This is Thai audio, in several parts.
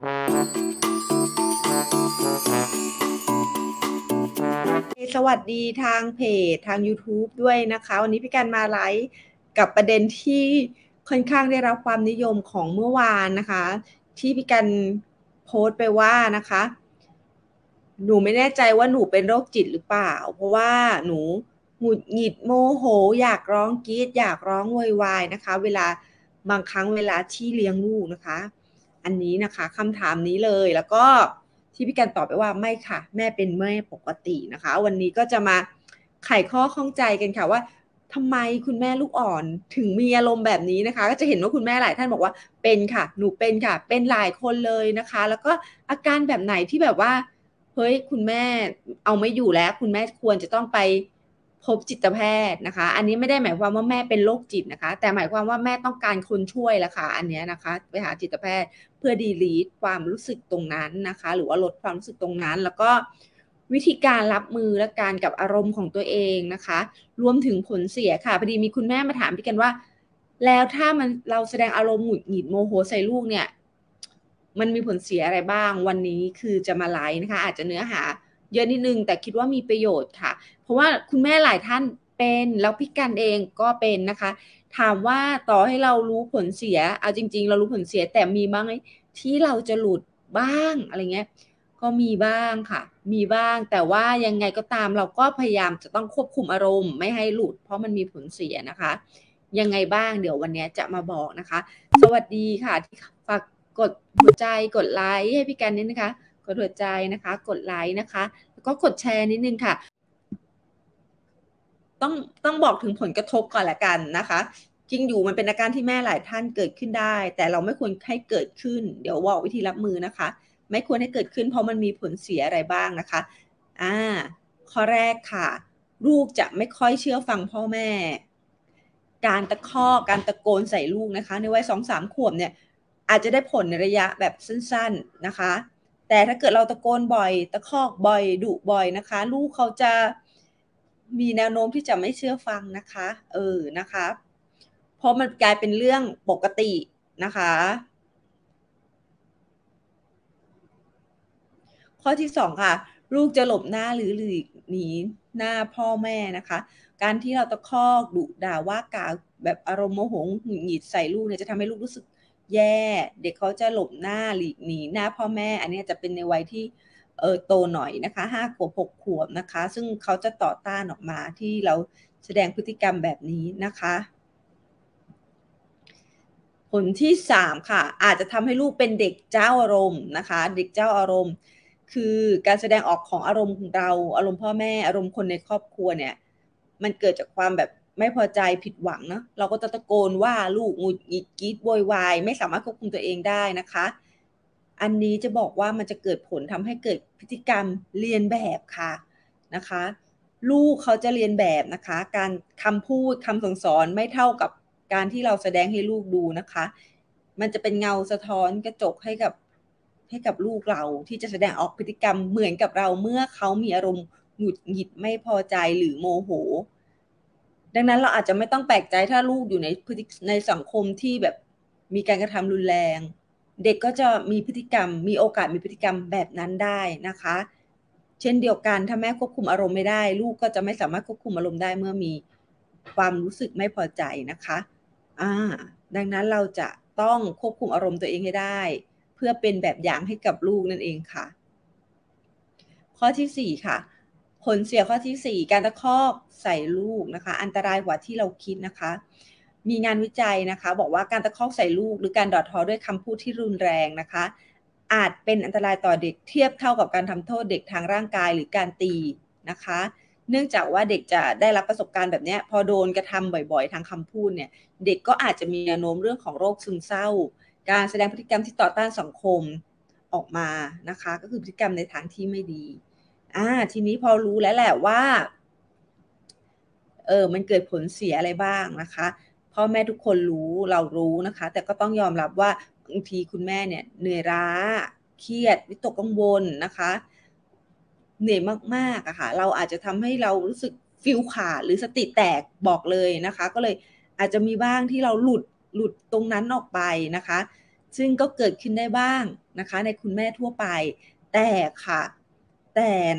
สวัสดีทางเพจทาง YouTube ด้วยนะคะวันนี้พี่กันมาไลฟ์กับประเด็นที่ค่อนข้างได้รับความนิยมของเมื่อวานนะคะที่พี่กันโพสต์ไปว่านะคะหนูไม่แน่ใจว่าหนูเป็นโรคจิตหรือเปล่าเพราะว่าหนูหงุดหงิดโมโหอยากร้องกรี๊ดอยากร้องโวยวายนะคะเวลาบางครั้งเวลาที่เลี้ยงลูกนะคะอันนี้นะคะคำถามนี้เลยแล้วก็ที่พี่กันตอบไปว่าไม่ค่ะแม่เป็นแม่ปกตินะคะวันนี้ก็จะมาไขข้อข้องใจกันค่ะว่าทำไมคุณแม่ลูกอ่อนถึงมีอารมณ์แบบนี้นะคะก็จะเห็นว่าคุณแม่หลายท่านบอกว่าเป็นค่ะหนูเป็นค่ะเป็นหลายคนเลยนะคะแล้วก็อาการแบบไหนที่แบบว่าเฮ้ยคุณแม่เอาไม่อยู่แล้วคุณแม่ควรจะต้องไปพบจิตแพทย์นะคะอันนี้ไม่ได้หมายความว่าแม่เป็นโรคจิตนะคะแต่หมายความว่าแม่ต้องการคนช่วยละค่ะอันนี้นะคะไปหาจิตแพทย์เพื่อดีลีทความรู้สึกตรงนั้นนะคะหรือว่าลดความรู้สึกตรงนั้นแล้วก็วิธีการรับมือและการกับอารมณ์ของตัวเองนะคะรวมถึงผลเสียค่ะพอดีมีคุณแม่มาถามพี่กันว่าแล้วถ้ามันเราแสดงอารมณ์หงุดหงิดโมโหใส่ลูกเนี่ยมันมีผลเสียอะไรบ้างวันนี้คือจะมาไลฟ์นะคะอาจจะเนื้อหาเยอะนิดนึงแต่คิดว่ามีประโยชน์ค่ะเพราะว่าคุณแม่หลายท่านเป็นแล้วพี่กันเองก็เป็นนะคะถามว่าต่อให้เรารู้ผลเสียเอาจริงๆเรารู้ผลเสียแต่มีบ้างไหมที่เราจะหลุดบ้างอะไรเงี้ยก็มีบ้างค่ะมีบ้างแต่ว่ายังไงก็ตามเราก็พยายามจะต้องควบคุมอารมณ์ไม่ให้หลุดเพราะมันมีผลเสียนะคะยังไงบ้างเดี๋ยววันนี้จะมาบอกนะคะสวัสดีค่ะที่ฝากกดหัวใจกดไลค์ให้พี่กันนิดนะคะกดหัวใจนะคะกดไลค์นะคะแล้วก็กดแชร์นิดนึงค่ะต้องบอกถึงผลกระทบก่อนละกันนะคะจริงอยู่มันเป็นอาการที่แม่หลายท่านเกิดขึ้นได้แต่เราไม่ควรให้เกิดขึ้นเดี๋ยวบอกวิธีรับมือนะคะไม่ควรให้เกิดขึ้นเพราะมันมีผลเสียอะไรบ้างนะคะข้อแรกค่ะลูกจะไม่ค่อยเชื่อฟังพ่อแม่การตะคอกการตะโกนใส่ลูกนะคะในวัย 2-3 ขวบเนี่ยอาจจะได้ผลในระยะแบบสั้นๆนะคะแต่ถ้าเกิดเราตะโกนบ่อยตะคอกบ่อยดุบ่อยนะคะลูกเขาจะมีแนวโน้มที่จะไม่เชื่อฟังนะคะนะคะเพราะมันกลายเป็นเรื่องปกตินะคะข้อที่2ค่ะลูกจะหลบหน้าหรือหลีกหนีหน้าพ่อแม่นะคะการที่เราตะคอกดุด่าว่ากล่าวแบบอารมณ์โมโหหงุดหงิดใส่ลูกเนี่ยจะทำให้ลูกรู้สึกแย่เด็กเขาจะหลบหน้าหลีกหนีหน้าพ่อแม่อันนี้จะเป็นในวัยที่โตหน่อยนะคะ5 ขวบ 6 ขวบนะคะซึ่งเขาจะต่อต้านออกมาที่เราแสดงพฤติกรรมแบบนี้นะคะผลที่3ค่ะอาจจะทำให้ลูกเป็นเด็กเจ้าอารมณ์นะคะเด็กเจ้าอารมณ์คือการแสดงออกของอารมณ์เราอารมณ์พ่อแม่อารมณ์คนในครอบครัวเนี่ยมันเกิดจากความแบบไม่พอใจผิดหวังเนาะเราก็จะตะโกนว่าลูกหงุดหงิดกรี๊ดโวยวายไม่สามารถควบคุมตัวเองได้นะคะอันนี้จะบอกว่ามันจะเกิดผลทำให้เกิดพฤติกรรมเรียนแบบค่ะนะคะลูกเขาจะเรียนแบบนะคะการคำพูดคำสั่งสอนไม่เท่ากับการที่เราแสดงให้ลูกดูนะคะมันจะเป็นเงาสะท้อนกระจกให้กับลูกเราที่จะแสดงออกพฤติกรรมเหมือนกับเราเมื่อเขามีอารมณ์หงุดหงิดไม่พอใจหรือโมโหดังนั้นเราอาจจะไม่ต้องแปลกใจถ้าลูกอยู่ในสังคมที่แบบมีการกระทำรุนแรงเด็กก็จะมีพฤติกรรมมีโอกาสมีพฤติกรรมแบบนั้นได้นะคะเช่นเดียวกันถ้าแม่ควบคุมอารมณ์ไม่ได้ลูกก็จะไม่สามารถควบคุมอารมณ์ได้เมื่อมีความรู้สึกไม่พอใจนะคะดังนั้นเราจะต้องควบคุมอารมณ์ตัวเองให้ได้เพื่อเป็นแบบอย่างให้กับลูกนั่นเองค่ะข้อที่4ค่ะผลเสียข้อที่4การตะคอกใส่ลูกนะคะอันตรายกว่าที่เราคิดนะคะมีงานวิจัยนะคะบอกว่าการตะคอกใส่ลูกหรือการด่าทอด้วยคำพูดที่รุนแรงนะคะอาจเป็นอันตรายต่อเด็กเทียบเท่ากับการทำโทษเด็กทางร่างกายหรือการตีนะคะเนื่องจากว่าเด็กจะได้รับประสบการณ์แบบนี้พอโดนกระทำบ่อยๆทางคำพูดเนี่ยเด็กก็อาจจะมีแนวโน้มเรื่องของโรคซึมเศร้าการแสดงพฤติกรรมที่ต่อต้านสังคมออกมานะคะก็คือพฤติกรรมในทางที่ไม่ดีทีนี้พอรู้แล้วแหละว่ามันเกิดผลเสียอะไรบ้างนะคะพ่อแม่ทุกคนรู้เรารู้นะคะแต่ก็ต้องยอมรับว่าบางทีคุณแม่เนี่ยเหนื่อยล้าเครียดวิตกกังวลนะคะเหนื่อยมากๆอะค่ะเราอาจจะทำให้เรารู้สึกฟิลขาดหรือสติแตกบอกเลยนะคะก็เลยอาจจะมีบ้างที่เราหลุดตรงนั้นออกไปนะคะซึ่งก็เกิดขึ้นได้บ้าง นะคะในคุณแม่ทั่วไปแต่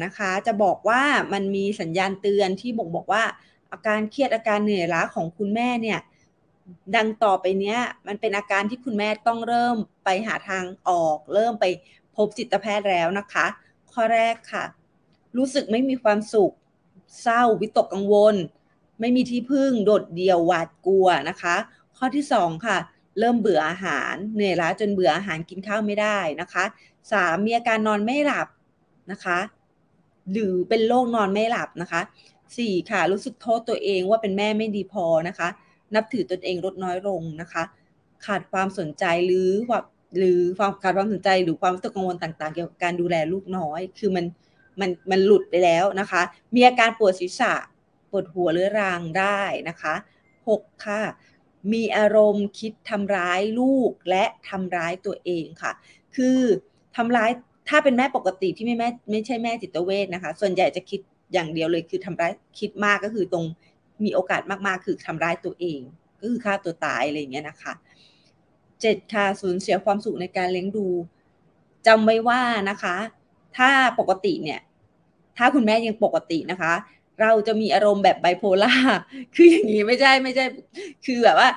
นะคะจะบอกว่ามันมีสัญญาณเตือนที่บ่งบอกว่าอาการเครียดอาการเหนื่อยล้าของคุณแม่เนี่ยดังต่อไปเนี้ยมันเป็นอาการที่คุณแม่ต้องเริ่มไปหาทางออกเริ่มไปพบจิตแพทย์แล้วนะคะข้อแรกค่ะรู้สึกไม่มีความสุขเศร้าวิตกกังวลไม่มีที่พึ่งโดดเดี่ยวหวาดกลัวนะคะข้อที่สองค่ะเริ่มเบื่ออาหารเหนื่อยล้าจนเบื่ออาหารกินข้าวไม่ได้นะคะสามมีอาการนอนไม่หลับนะคะหรือเป็นโรคนอนไม่หลับนะคะสี่ค่ะรู้สึกโทษตัวเองว่าเป็นแม่ไม่ดีพอนะคะนับถือตนเองลดน้อยลงนะคะขาดความสนใจหรือความขาดความสนใจหรือความวิตกกังวลต่างๆเกี่ยวกับการดูแลลูกน้อยคือมันหลุดไปแล้วนะคะมีอาการปวดศีรษะปวดหัวเรื้อรังได้นะคะหกค่ะมีอารมณ์คิดทำร้ายลูกและทำร้ายตัวเองค่ะคือทำร้ายถ้าเป็นแม่ปกติที่ไม่ใช่แม่จิตเวชนะคะส่วนใหญ่จะคิดอย่างเดียวเลยคือทำร้ายคิดมากก็คือตรงมีโอกาสมากๆคือทำร้ายตัวเองก็คือฆ่าตัวตายอะไรอย่างเงี้ยนะคะเจ็ดค่ะสูญเสียความสุขในการเลี้ยงดูจำไว้ว่านะคะถ้าปกติเนี่ยถ้าคุณแม่ยังปกตินะคะเราจะมีอารมณ์แบบไบโพล่าคืออย่างนี้ไม่ใช่คือแบบว่า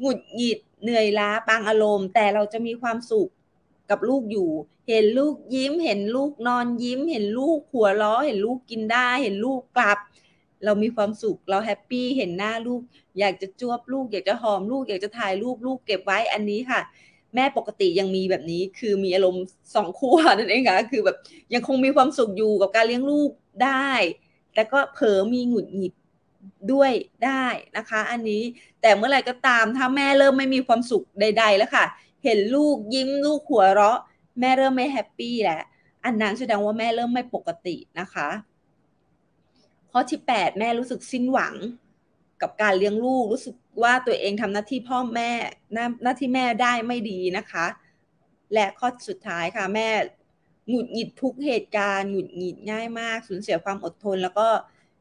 หงุดหงิดเหนื่อยล้าบางอารมณ์แต่เราจะมีความสุขกับลูกอยู่เห็นลูกยิ้มเห็นลูกนอนยิ้มเห็นลูกหัวเราะเห็นลูกกินได้เห็นลูกกลับเรามีความสุขเราแฮปปี้เห็นหน้าลูกอยากจะจ้วบลูกอยากจะหอมลูกอยากจะถ่ายรูปลูกเก็บไว้อันนี้ค่ะแม่ปกติยังมีแบบนี้คือมีอารมณ์สองขั้วนั่นเองค่ะคือแบบยังคงมีความสุขอยู่กับการเลี้ยงลูกได้แต่ก็เผลอมีหงุดหงิดด้วยได้นะคะอันนี้แต่เมื่อไหร่ก็ตามถ้าแม่เริ่มไม่มีความสุขใดๆแล้วค่ะเห็นลูกยิ้มลูกหัวเราะแม่เริ่มไม่แฮปปี้แล้วอันนั้นแสดงว่าแม่เริ่มไม่ปกตินะคะข้อที่8แม่รู้สึกสิ้นหวังกับการเลี้ยงลูกรู้สึกว่าตัวเองทำหน้าที่พ่อแม่หน้าที่แม่ได้ไม่ดีนะคะและข้อสุดท้ายค่ะแม่หงุดหงิดทุกเหตุการณ์หงุดหงิดง่ายมากสูญเสียความอดทนแล้วก็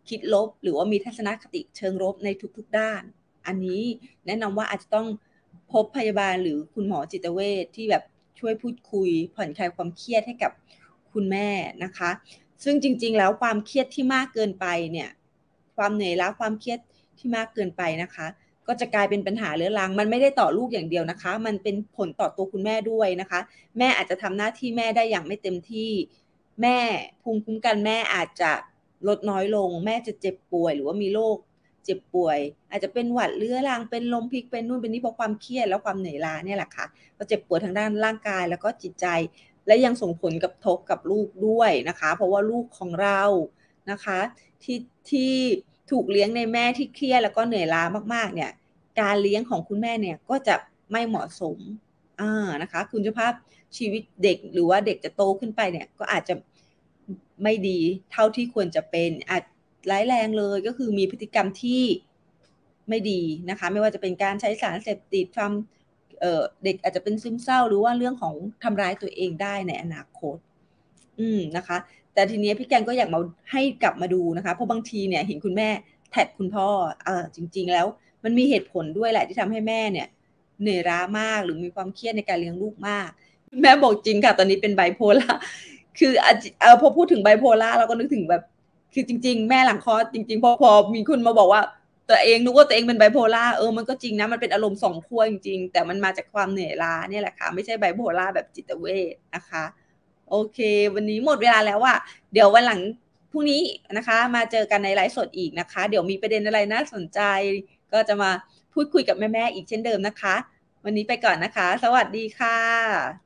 คิดลบหรือว่ามีทัศนคติเชิงลบในทุกๆด้านอันนี้แนะนำว่าอาจจะต้องพบพยาบาลหรือคุณหมอจิตเวชที่แบบช่วยพูดคุยผ่อนคลายความเครียดให้กับคุณแม่นะคะซึ่งจริงๆแล้วความเครียดที่มากเกินไปเนี่ยความเหนื่อยล้าความเครียดที่มากเกินไปนะคะก็จะกลายเป็นปัญหาเรื้อรังมันไม่ได้ต่อลูกอย่างเดียวนะคะมันเป็นผลต่อตัวคุณแม่ด้วยนะคะแม่อาจจะทำหน้าที่แม่ได้อย่างไม่เต็มที่แม่ภูมิคุ้มกันแม่อาจจะลดน้อยลงแม่จะเจ็บป่วยหรือว่ามีโรคเจ็บป่วยอาจจะเป็นหวัดเรื้อรังเป็นลมพิกเป็นนู่นเป็นนี่เพราะความเครียดแล้วความเหนื่อยล้าเนี่ยแหละค่ะก็เจ็บปวดทางด้านร่างกายแล้วก็จิตใจและยังส่งผลกระทบกับลูกด้วยนะคะเพราะว่าลูกของเรานะคะที่ถูกเลี้ยงในแม่ที่เครียดแล้วก็เหนื่อยล้ามากๆเนี่ยการเลี้ยงของคุณแม่เนี่ยก็จะไม่เหมาะสมนะคะคุณภาพชีวิตเด็กหรือว่าเด็กจะโตขึ้นไปเนี่ยก็อาจจะไม่ดีเท่าที่ควรจะเป็นอาจร้ายแรงเลยก็คือมีพฤติกรรมที่ไม่ดีนะคะไม่ว่าจะเป็นการใช้สารเสพติดทำเด็กอาจจะเป็นซึมเศร้าหรือว่าเรื่องของทำร้ายตัวเองได้ในอนาคตนะคะแต่ทีนี้พี่แกงก็อยากมาให้กลับมาดูนะคะเพราะบางทีเนี่ยเห็นคุณแม่แท็กคุณพ่อจริงๆแล้วมันมีเหตุผลด้วยแหละที่ทำให้แม่เนี่ยเหนื่อยล้ามากหรือมีความเครียดในการเลี้ยงลูกมากคุณแม่บอกจริงค่ะตอนนี้เป็นไบโพล่าคือพอพูดถึงไบโพล่าเราก็นึกถึงแบบคือจริงๆแม่หลังคลอดจริงๆพอมีคุณมาบอกว่าตัวเองนึกว่าตัวเองเป็นไบโพล่ามันก็จริงนะมันเป็นอารมณ์สองขั้วจริงๆแต่มันมาจากความเหนื่อยล้าเนี่ยแหละค่ะไม่ใช่ไบโพล่าแบบจิตเวชนะคะโอเควันนี้หมดเวลาแล้วว่ะเดี๋ยววันหลังพรุ่งนี้นะคะมาเจอกันในไลฟ์สดอีกนะคะเดี๋ยวมีประเด็นอะไรน่าสนใจก็จะมาพูดคุยกับแม่ๆอีกเช่นเดิมนะคะวันนี้ไปก่อนนะคะสวัสดีค่ะ